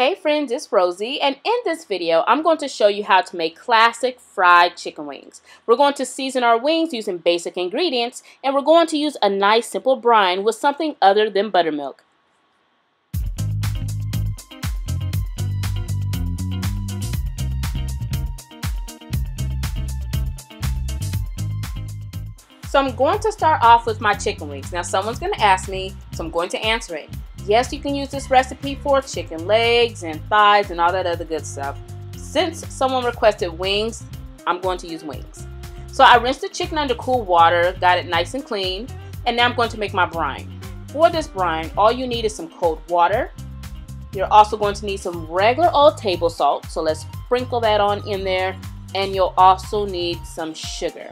Hey friends, it's Rosie, and in this video I'm going to show you how to make classic fried chicken wings. We're going to season our wings using basic ingredients, and we're going to use a nice simple brine with something other than buttermilk. So I'm going to start off with my chicken wings. Now someone's going to ask me, so I'm going to answer it. Yes, you can use this recipe for chicken legs and thighs and all that other good stuff. Since someone requested wings, I'm going to use wings. So I rinsed the chicken under cool water, got it nice and clean, and now I'm going to make my brine. For this brine, all you need is some cold water. You're also going to need some regular old table salt, so let's sprinkle that on in there, and you'll also need some sugar.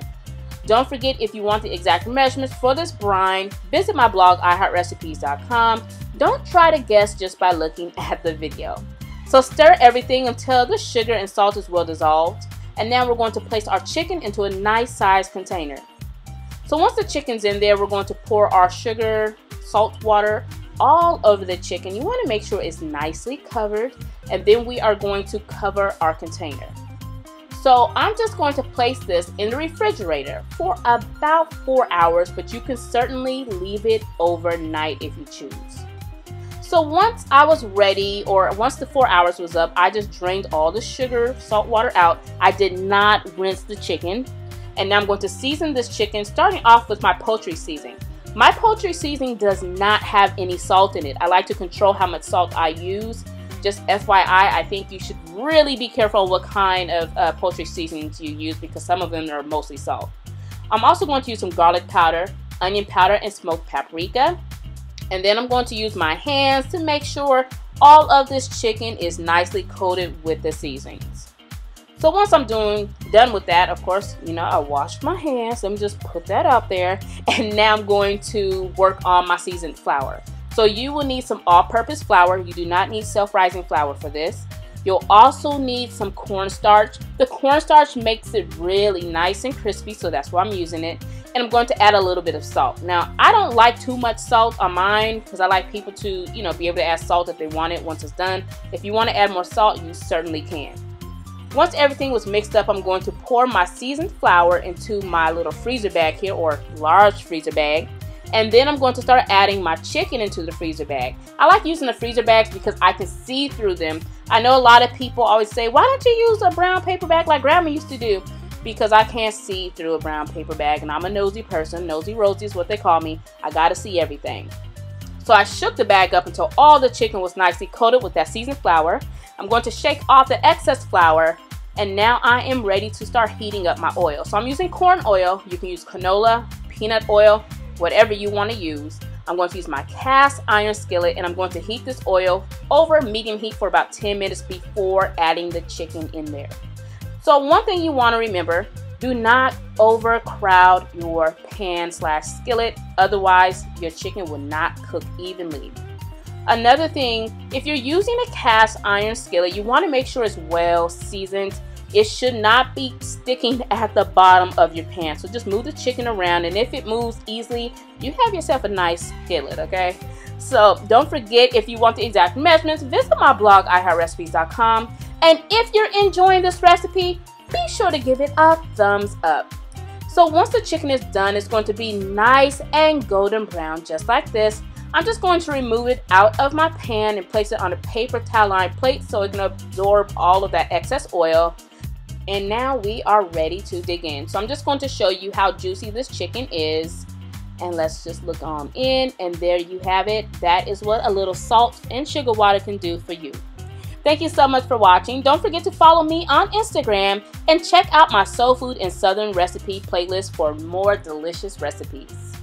Don't forget, if you want the exact measurements for this brine, visit my blog, iHeartRecipes.com. Don't try to guess just by looking at the video. So stir everything until the sugar and salt is well dissolved. And now we're going to place our chicken into a nice sized container. So once the chicken's in there, we're going to pour our sugar, salt water all over the chicken. You want to make sure it's nicely covered, and then we are going to cover our container. So I'm just going to place this in the refrigerator for about 4 hours, but you can certainly leave it overnight if you choose. So once I was ready, or once the 4 hours was up, I just drained all the sugar, salt water out. I did not rinse the chicken. And now I'm going to season this chicken, starting off with my poultry seasoning. My poultry seasoning does not have any salt in it. I like to control how much salt I use. Just FYI, I think you should really be careful what kind of poultry seasonings you use, because some of them are mostly salt. I'm also going to use some garlic powder, onion powder, and smoked paprika. And then I'm going to use my hands to make sure all of this chicken is nicely coated with the seasonings. So once I'm done with that, of course, you know, I washed my hands. Let me just put that out there. And now I'm going to work on my seasoned flour. So you will need some all-purpose flour. You do not need self-rising flour for this. You'll also need some cornstarch. The cornstarch makes it really nice and crispy, so that's why I'm using it. And I'm going to add a little bit of salt. Now, I don't like too much salt on mine because I like people to, you know, be able to add salt if they want it once it's done. If you want to add more salt, you certainly can. Once everything was mixed up, I'm going to pour my seasoned flour into my little freezer bag here, or large freezer bag. And then I'm going to start adding my chicken into the freezer bag. I like using the freezer bags because I can see through them. I know a lot of people always say, why don't you use a brown paper bag like Grandma used to do? Because I can't see through a brown paper bag, and I'm a nosy person. Nosy Rosie is what they call me. I gotta see everything. So I shook the bag up until all the chicken was nicely coated with that seasoned flour. I'm going to shake off the excess flour, and now I am ready to start heating up my oil. So I'm using corn oil. You can use canola, peanut oil, whatever you want to use. I'm going to use my cast iron skillet, and I'm going to heat this oil over medium heat for about 10 minutes before adding the chicken in there. So one thing you want to remember, do not overcrowd your pan/skillet, otherwise your chicken will not cook evenly. Another thing, if you're using a cast iron skillet, you want to make sure it's well seasoned. It should not be sticking at the bottom of your pan. So just move the chicken around, and if it moves easily, you have yourself a nice skillet, okay? So don't forget, if you want the exact measurements, visit my blog, iHeartRecipes.com. And if you're enjoying this recipe, be sure to give it a thumbs up. So once the chicken is done, it's going to be nice and golden brown, just like this. I'm just going to remove it out of my pan and place it on a paper towel lined plate so it can absorb all of that excess oil. And now we are ready to dig in. So I'm just going to show you how juicy this chicken is. And let's just look on in, and there you have it. That is what a little salt and sugar water can do for you. Thank you so much for watching. Don't forget to follow me on Instagram, and check out my Soul Food and Southern Recipe playlist for more delicious recipes.